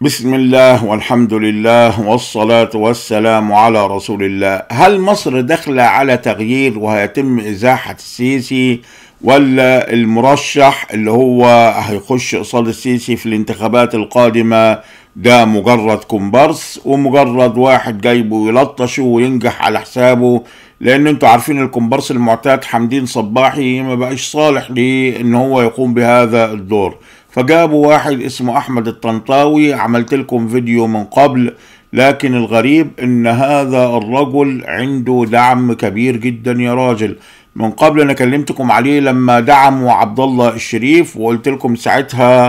بسم الله والحمد لله والصلاة والسلام على رسول الله. هل مصر داخلة على تغيير وهيتم إزاحة السيسي ولا المرشح اللي هو هيخش قصاد السيسي في الانتخابات القادمة ده مجرد كومبارس ومجرد واحد جايبه يلطشه وينجح على حسابه؟ لأن انتوا عارفين الكومبارس المعتاد حمدين صباحي ما بقاش صالح ليه ان هو يقوم بهذا الدور، فجابوا واحد اسمه احمد الطنطاوي. عملت لكم فيديو من قبل، لكن الغريب ان هذا الرجل عنده دعم كبير جدا يا راجل. من قبل انا كلمتكم عليه لما دعموا عبدالله الشريف، وقلت لكم ساعتها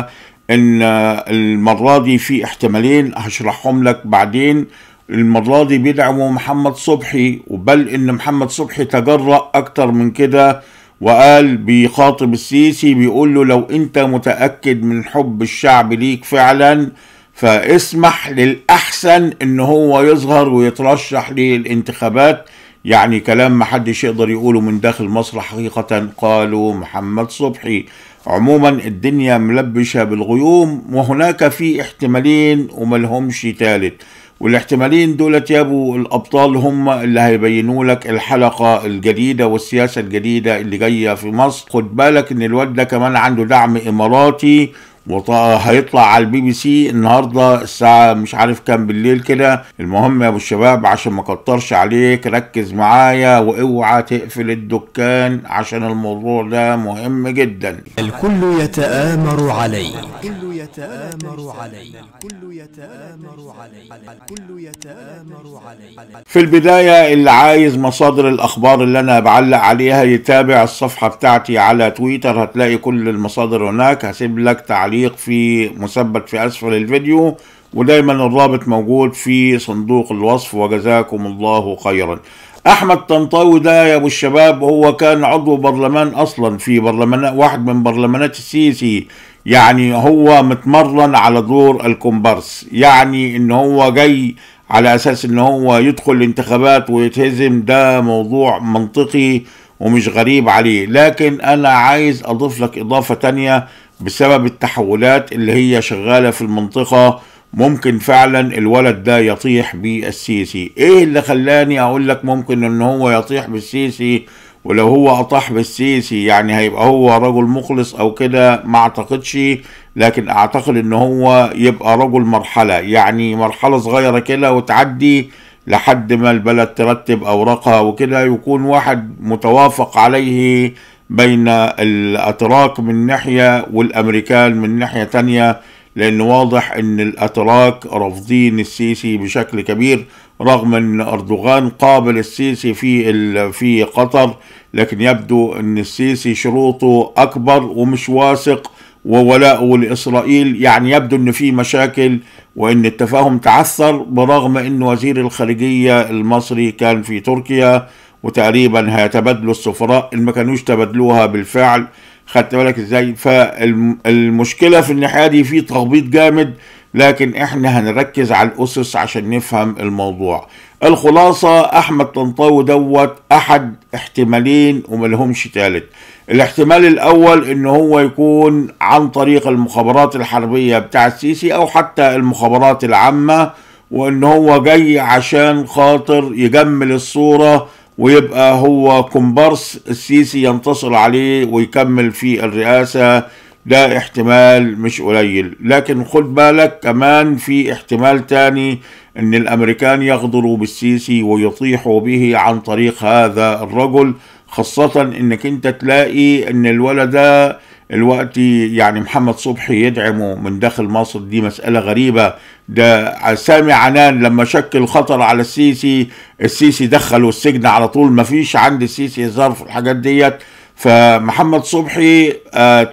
ان المرة دي في احتمالين هشرحهم لك بعدين. المرة دي بيدعموا محمد صبحي، وبل ان محمد صبحي تجرأ اكتر من كده وقال بيخاطب السيسي بيقول له لو انت متأكد من حب الشعب ليك فعلا فاسمح للأحسن ان هو يظهر ويترشح للانتخابات. يعني كلام محدش يقدر يقوله من داخل مصر حقيقة، قالوا محمد صبحي. عموما الدنيا ملبشة بالغيوم، وهناك في احتمالين وملهمش تالت، والاحتمالين دولت يا ابو الابطال هم اللي هيبينوا لك الحلقه الجديده والسياسه الجديده اللي جايه في مصر. خد بالك ان الواد ده كمان عنده دعم اماراتي، وهيطلع على الBBC النهارده الساعه مش عارف كام بالليل كده. المهم يا ابو الشباب عشان ما اكترش عليك ركز معايا واوعى تقفل الدكان عشان الموضوع ده مهم جدا. الكل يتآمر عليك، الكل يتآمر عليك، الكل يتآمر عليك، الكل يتآمر عليك. في البدايه اللي عايز مصادر الاخبار اللي انا بعلق عليها يتابع الصفحه بتاعتي على تويتر، هتلاقي كل المصادر هناك. هسيب لك تعليق في مثبت في أسفل الفيديو، ودايما الرابط موجود في صندوق الوصف، وجزاكم الله خيرا. أحمد الطنطاوي ده يا أبو الشباب هو كان عضو برلمان أصلا في برلمان، واحد من برلمانات السيسي. يعني هو متمرن على دور الكومبارس، يعني إن هو جاي على أساس إن هو يدخل الانتخابات ويتهزم. ده موضوع منطقي ومش غريب عليه، لكن أنا عايز أضيف لك إضافة تانية بسبب التحولات اللي هي شغالة في المنطقة. ممكن فعلا الولد ده يطيح بالسيسي. ايه اللي خلاني اقول لك ممكن ان هو يطيح بالسيسي؟ ولو هو اطاح بالسيسي يعني هيبقى هو رجل مخلص او كده؟ ما اعتقدش، لكن اعتقد ان هو يبقى رجل مرحلة، يعني مرحلة صغيرة كده وتعدي لحد ما البلد ترتب اوراقها وكده، يكون واحد متوافق عليه بين الأتراك من ناحية والأمريكان من ناحية تانية. لأن واضح أن الأتراك رافضين السيسي بشكل كبير، رغم أن أردوغان قابل السيسي في قطر، لكن يبدو أن السيسي شروطه أكبر ومش واثق، وولاءه لإسرائيل. يعني يبدو أن في مشاكل وأن التفاهم تعثر، برغم أن وزير الخارجية المصري كان في تركيا وتقريبا هيتبادلوا السفراء، ان ما كانوش تبادلوها بالفعل. خدت بالك ازاي؟ فالمشكله في الناحيه دي في تخبيط جامد، لكن احنا هنركز على الاسس عشان نفهم الموضوع. الخلاصه احمد طنطاوي دوت احد احتمالين وملهمش تالت. الاحتمال الاول ان هو يكون عن طريق المخابرات الحربيه بتاع السيسي او حتى المخابرات العامه، وان هو جاي عشان خاطر يجمل الصوره ويبقى هو كومبارس السيسي ينتصر عليه ويكمل في الرئاسة. ده احتمال مش قليل، لكن خد بالك كمان في احتمال تاني ان الامريكان يغدروا بالسيسي ويطيحوا به عن طريق هذا الرجل، خاصة انك انت تلاقي ان الولد ده الوقت يعني محمد صبحي يدعمه من داخل مصر. دي مسألة غريبة. ده سامي عنان لما شكل خطر على السيسي دخله السجن على طول، مفيش عند السيسي هزار في الحاجات ديت. فمحمد صبحي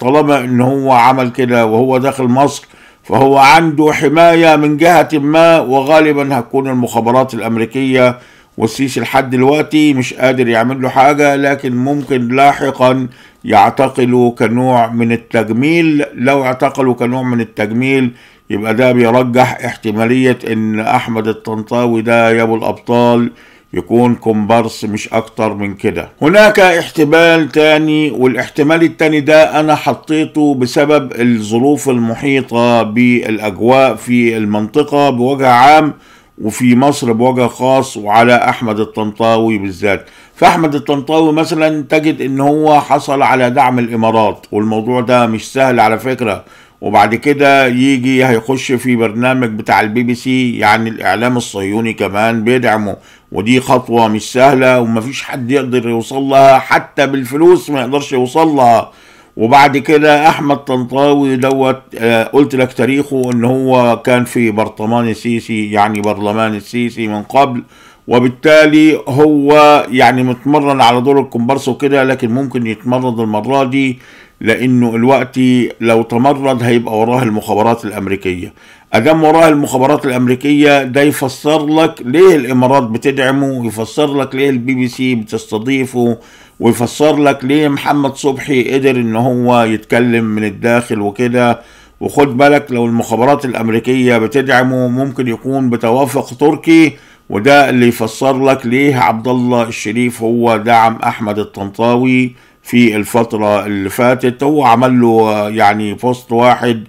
طالما ان هو عمل كده وهو داخل مصر فهو عنده حماية من جهة ما، وغالبا هتكون المخابرات الأمريكية. والسيسي لحد دلوقتي مش قادر يعمل له حاجة، لكن ممكن لاحقا يعتقلوا كنوع من التجميل. لو اعتقلوا كنوع من التجميل يبقى ده بيرجح احتمالية ان احمد الطنطاوي ده يا ابو الابطال يكون كومبارس مش اكتر من كده. هناك احتمال تاني، والاحتمال التاني ده انا حطيته بسبب الظروف المحيطة بالاجواء في المنطقة بوجه عام وفي مصر بوجه خاص، وعلى احمد الطنطاوي بالذات. فاحمد الطنطاوي مثلا تجد ان هو حصل على دعم الامارات، والموضوع ده مش سهل على فكرة، وبعد كده يجي هيخش في برنامج بتاع الBBC، يعني الاعلام الصهيوني كمان بيدعمه، ودي خطوة مش سهلة ومفيش حد يقدر يوصل لها، حتى بالفلوس ما يقدرش يوصل لها. وبعد كده احمد طنطاوي دوت قلت لك تاريخه ان هو كان في برطمان السيسي، يعني برلمان السيسي من قبل، وبالتالي هو يعني متمرن على دور الكومبارس وكده، لكن ممكن يتمرد المرة دي، لانه الوقت لو تمرد هيبقى وراه المخابرات الامريكية. ادام وراه المخابرات الامريكية ده يفسر لك ليه الامارات بتدعمه، يفسر لك ليه الBBC بتستضيفه، ويفسر لك ليه محمد صبحي قدر ان هو يتكلم من الداخل وكده. وخد بالك لو المخابرات الامريكية بتدعمه ممكن يكون بتوافق تركي، وده اللي يفسر لك ليه عبدالله الشريف هو دعم احمد الطنطاوي في الفترة اللي فاتت. هو عمل له يعني بوست واحد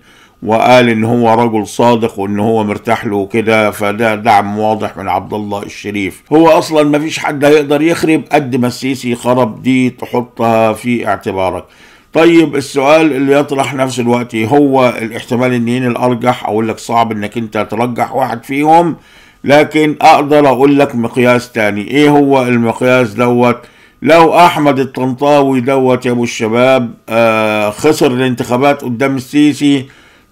وقال ان هو رجل صادق وان هو مرتاح له وكده، فده دعم واضح من عبدالله الشريف. هو اصلا مفيش حد هيقدر يخرب قد ما السيسي خرب، دي تحطها في اعتبارك. طيب السؤال اللي يطرح نفس الوقت هو الاحتمال النين الارجح، اقول لك صعب انك انت ترجح واحد فيهم، لكن اقدر اقول لك مقياس تاني. ايه هو المقياس دوت؟ لو احمد الطنطاوي دوت يا ابو الشباب خسر الانتخابات قدام السيسي،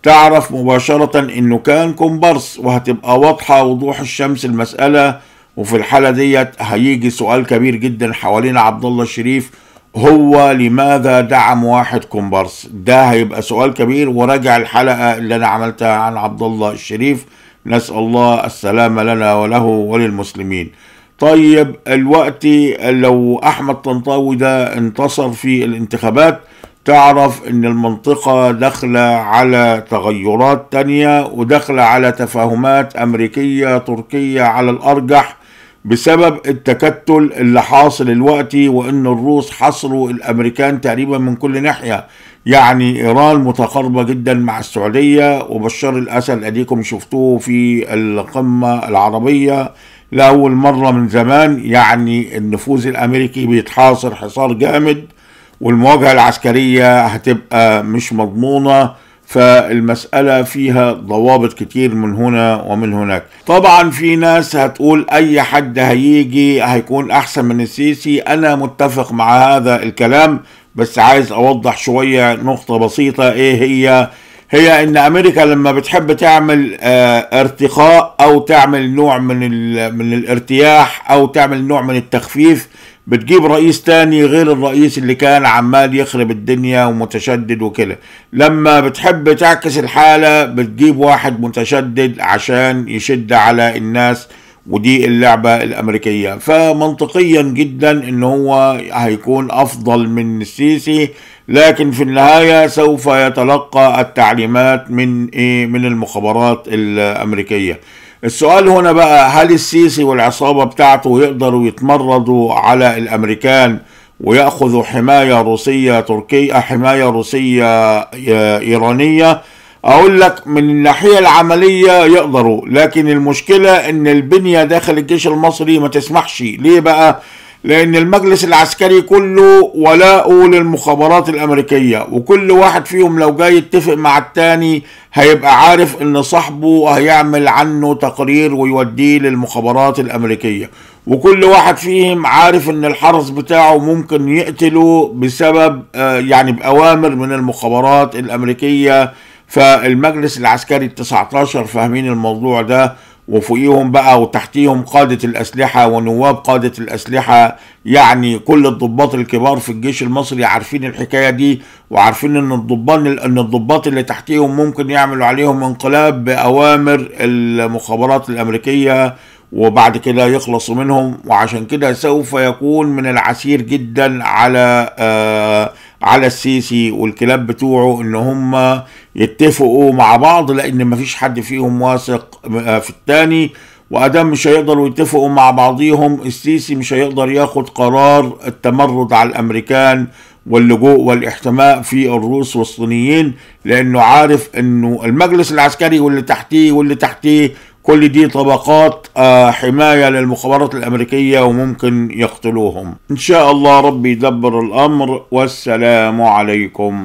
تعرف مباشرة انه كان كومبارس، وهتبقى واضحة وضوح الشمس المسألة. وفي الحالة ديت هيجي سؤال كبير جدا حوالين عبدالله الشريف، هو لماذا دعم واحد كومبارس؟ ده هيبقى سؤال كبير، وراجع الحلقة اللي انا عملتها عن عبدالله الشريف، نسأل الله السلامة لنا وله وللمسلمين. طيب الوقت لو احمد طنطاوي ده انتصر في الانتخابات، تعرف ان المنطقة داخلة على تغيرات تانية، وداخلة على تفاهمات امريكية تركية على الارجح، بسبب التكتل اللي حاصل الوقت، وان الروس حصروا الامريكان تقريبا من كل ناحية. يعني ايران متقاربة جدا مع السعودية، وبشار الاسد اديكم شفتوه في القمة العربية لأول مرة من زمان، يعني النفوذ الأمريكي بيتحاصر حصار جامد، والمواجهة العسكرية هتبقى مش مضمونة، فالمسألة فيها ضوابط كتير من هنا ومن هناك. طبعا في ناس هتقول أي حد هيجي هيكون أحسن من السيسي، أنا متفق مع هذا الكلام، بس عايز أوضح شوية نقطة بسيطة. إيه هي ان امريكا لما بتحب تعمل ارتخاء، او تعمل نوع من الارتياح، او تعمل نوع من التخفيف، بتجيب رئيس تاني غير الرئيس اللي كان عمال يخرب الدنيا ومتشدد وكده. لما بتحب تعكس الحالة بتجيب واحد متشدد عشان يشد على الناس، ودي اللعبة الامريكية. فمنطقيا جدا ان هو هيكون افضل من السيسي، لكن في النهاية سوف يتلقى التعليمات من المخابرات الامريكية. السؤال هنا بقى، هل السيسي والعصابة بتاعته يقدروا يتمردوا على الامريكان ويأخذوا حماية روسية تركية، حماية روسية ايرانية؟ اقول لك من الناحية العملية يقدروا، لكن المشكلة ان البنية داخل الجيش المصري ما تسمحش. ليه بقى؟ لان المجلس العسكري كله ولاؤه للمخابرات الامريكية، وكل واحد فيهم لو جاي يتفق مع التاني هيبقى عارف ان صاحبه هيعمل عنه تقرير ويوديه للمخابرات الامريكية، وكل واحد فيهم عارف ان الحرس بتاعه ممكن يقتله بسبب يعني باوامر من المخابرات الامريكية. فالمجلس العسكري ال19 فاهمين الموضوع ده، وفوقيهم بقى وتحتيهم قادة الأسلحة ونواب قادة الأسلحة، يعني كل الضباط الكبار في الجيش المصري عارفين الحكاية دي، وعارفين ان الضباط اللي تحتيهم ممكن يعملوا عليهم انقلاب بأوامر المخابرات الأمريكية، وبعد كده يخلصوا منهم. وعشان كده سوف يكون من العسير جدا على السيسي والكلاب بتوعه ان هم يتفقوا مع بعض، لان مفيش حد فيهم واثق في التاني، وأدام مش هيقدروا يتفقوا مع بعضيهم، السيسي مش هيقدر ياخد قرار التمرد على الأمريكان واللجوء والاحتماء في الروس والصينيين، لأنه عارف أنه المجلس العسكري واللي تحتيه كل دي طبقات حماية للمخابرات الأمريكية وممكن يقتلوهم. إن شاء الله ربي يدبر الأمر، والسلام عليكم.